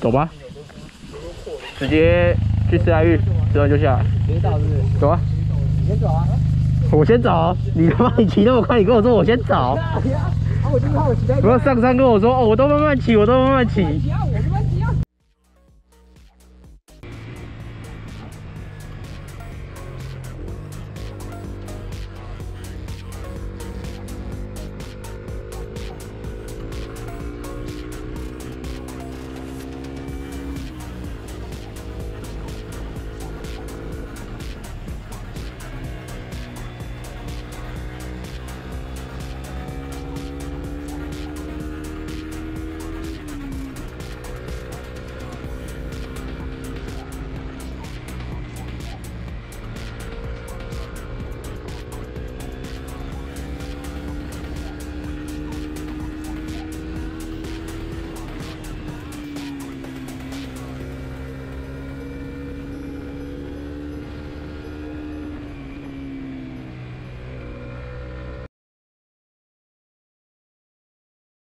走吧，直接去自来浴，之后就下来。走啊！你先走啊！我先走，你他妈你骑那么快，你跟我说我先走。啊，我就怕我骑太快。不要上山跟我说哦，我都慢慢骑，我都慢慢骑。